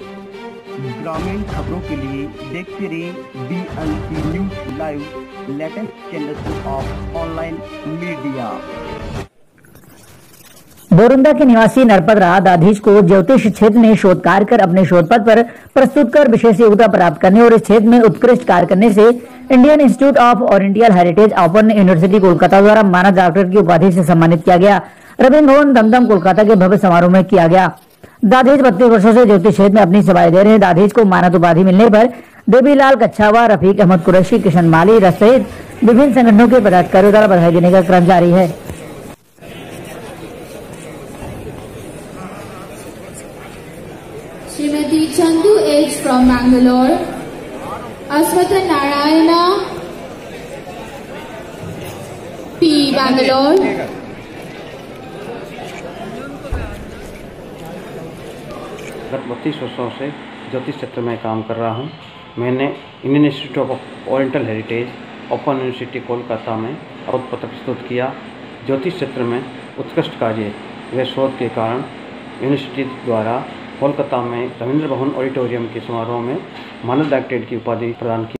ग्रामीण खबरों के लिए देखते रहिए BNC news live, latest channels of online media. Borunda के निवासी नरपत दाधीच को ज्योतिष क्षेत्र ने शोध कार्य कर अपने शोध पत्र पर प्रस्तुत कर विशेष योग्यता प्राप्त करने और इस क्षेत्र में उत्कृष्ट कार्य करने से Indian Institute of Oriental Heritage Open University Kolkata द्वारा मानद डॉक्टर की उपाधि से सम्मानित किया गया। रविन्द्र भवन दमदम कोलकाता के भव्य समारोह में किया गया। दाधीच 32 वर्षों से ज्योतिष क्षेत्र में अपनी सेवाएं दे रहे हैं। दाधीच को मानद उपाधि मिलने पर देवीलाल कच्छावा, रफीक अहमद कुरैशी, किशन माली सहित विभिन्न संगठनों के पदाधिकारियों द्वारा बधाई देने का क्रम जारी है। Shrimati Chandu age from Mangalore, अस्वत Narayana P Bangalore, गत 32 वर्षों से ज्योतिष क्षेत्र में काम कर रहा हूँ। मैंने Indian Institute of Oriental Heritage Open University Kolkata में शोध पत्र प्रस्तुत किया। ज्योतिष क्षेत्र में उत्कृष्ट कार्य व शोध के कारण यूनिवर्सिटी द्वारा कोलकाता में रविंद्र भवन ऑडिटोरियम के समारोह में मानद डॉक्टरेट की उपाधि प्रदान की।